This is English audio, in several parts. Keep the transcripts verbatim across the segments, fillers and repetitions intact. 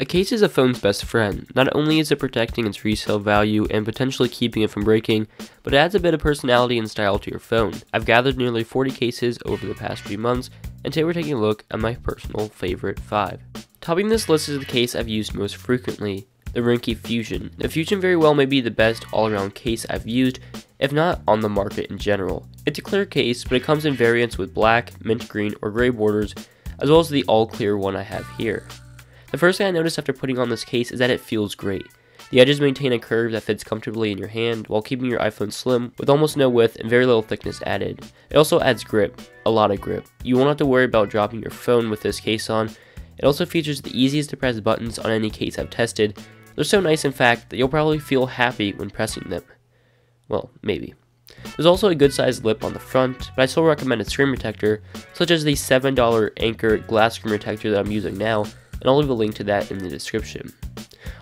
A case is a phone's best friend. Not only is it protecting its resale value and potentially keeping it from breaking, but it adds a bit of personality and style to your phone. I've gathered nearly forty cases over the past few months, and today we're taking a look at my personal favorite five. Topping this list is the case I've used most frequently, the Ringke Fusion. The Fusion very well may be the best all-around case I've used, if not on the market in general. It's a clear case, but it comes in variants with black, mint green, or gray borders, as well as the all-clear one I have here. The first thing I noticed after putting on this case is that it feels great. The edges maintain a curve that fits comfortably in your hand while keeping your iPhone slim with almost no width and very little thickness added. It also adds grip, a lot of grip. You won't have to worry about dropping your phone with this case on. It also features the easiest to press buttons on any case I've tested. They're so nice in fact that you'll probably feel happy when pressing them. Well, maybe. There's also a good sized lip on the front, but I still recommend a screen protector, such as the seven dollar Anchor glass screen protector that I'm using now, and I'll leave a link to that in the description.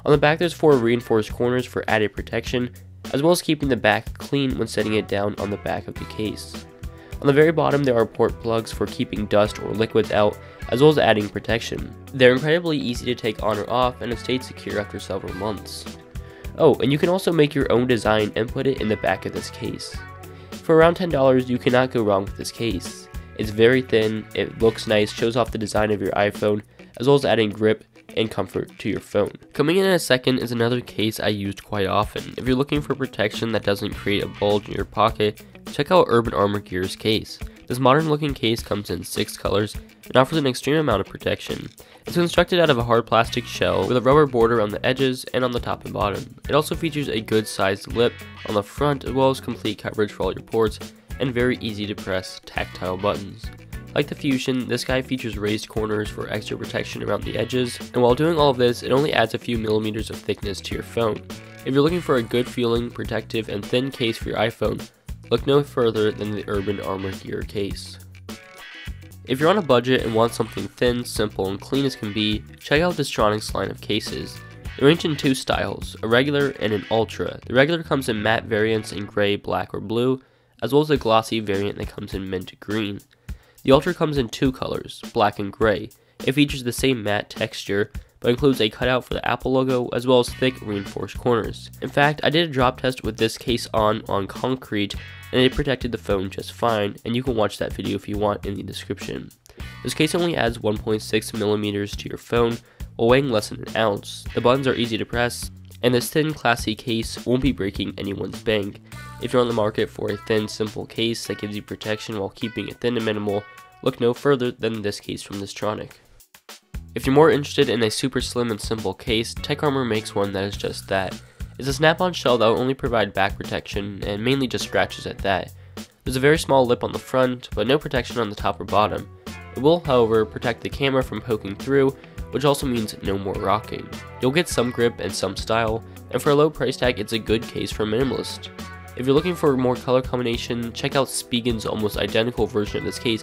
On the back there's four reinforced corners for added protection, as well as keeping the back clean when setting it down on the back of the case. On the very bottom there are port plugs for keeping dust or liquids out, as well as adding protection. They're incredibly easy to take on or off, and have stayed secure after several months. Oh, and you can also make your own design and put it in the back of this case. For around ten dollars you cannot go wrong with this case. It's very thin, it looks nice, shows off the design of your iPhone, as well as adding grip and comfort to your phone. Coming in at a second is another case I used quite often. If you're looking for protection that doesn't create a bulge in your pocket, check out Urban Armor Gear's case. This modern looking case comes in six colors and offers an extreme amount of protection. It's constructed out of a hard plastic shell with a rubber border on the edges and on the top and bottom. It also features a good sized lip on the front as well as complete coverage for all your ports and very easy to press tactile buttons. Like the Fusion, this guy features raised corners for extra protection around the edges, and while doing all of this, it only adds a few millimeters of thickness to your phone. If you're looking for a good feeling, protective, and thin case for your iPhone, look no further than the Urban Armor Gear case. If you're on a budget and want something thin, simple, and clean as can be, check out Diztronic's line of cases. They range in two styles, a regular and an ultra. The regular comes in matte variants in gray, black, or blue, as well as a glossy variant that comes in mint green. The Ultra comes in two colors, black and gray. It features the same matte texture, but includes a cutout for the Apple logo as well as thick reinforced corners. In fact, I did a drop test with this case on on concrete, and it protected the phone just fine, and you can watch that video if you want in the description. This case only adds one point six millimeters to your phone, while weighing less than an ounce. The buttons are easy to press, and this thin, classy case won't be breaking anyone's bank. If you're on the market for a thin, simple case that gives you protection while keeping it thin and minimal, look no further than this case from Diztronic. If you're more interested in a super slim and simple case, Tech Armor makes one that is just that. It's a snap-on shell that will only provide back protection, and mainly just scratches at that. There's a very small lip on the front, but no protection on the top or bottom. It will, however, protect the camera from poking through, which also means no more rocking. You'll get some grip and some style, and for a low price tag it's a good case for minimalist. If you're looking for more color combination, check out Spigen's almost identical version of this case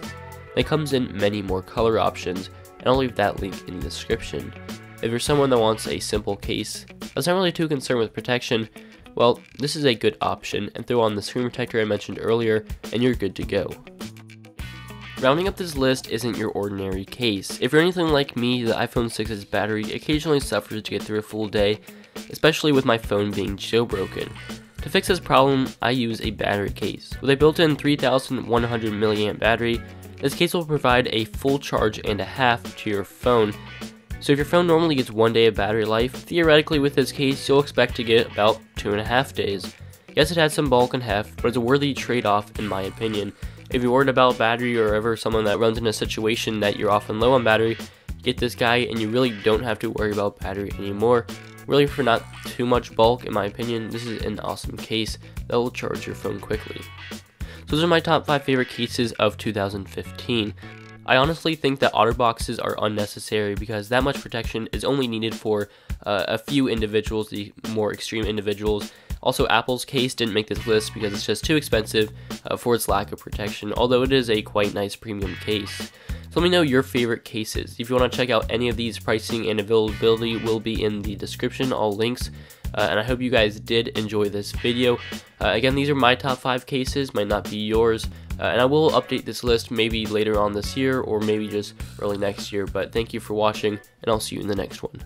that comes in many more color options, and I'll leave that link in the description. If you're someone that wants a simple case that's not really too concerned with protection, well, this is a good option, and throw on the screen protector I mentioned earlier and you're good to go. Rounding up this list isn't your ordinary case. If you're anything like me, the iPhone six's battery occasionally suffers to get through a full day, especially with my phone being jailbroken. To fix this problem, I use a battery case. With a built-in three thousand one hundred milliamp hour battery, this case will provide a full charge and a half to your phone. So if your phone normally gets one day of battery life, theoretically with this case you'll expect to get about two and a half days. Yes, it has some bulk and heft, but it's a worthy trade-off in my opinion. If you're worried about battery or ever someone that runs into a situation that you're often low on battery, get this guy and you really don't have to worry about battery anymore. Really, for not too much bulk, in my opinion, this is an awesome case that will charge your phone quickly. So those are my top five favorite cases of two thousand fifteen. I honestly think that OtterBoxes are unnecessary because that much protection is only needed for uh, a few individuals, the more extreme individuals. Also, Apple's case didn't make this list because it's just too expensive uh, for its lack of protection, although it is a quite nice premium case. So let me know your favorite cases. If you want to check out any of these, pricing and availability will be in the description, all links. Uh, and I hope you guys did enjoy this video. Uh, again, these are my top five cases, might not be yours. Uh, and I will update this list maybe later on this year or maybe just early next year. But thank you for watching, and I'll see you in the next one.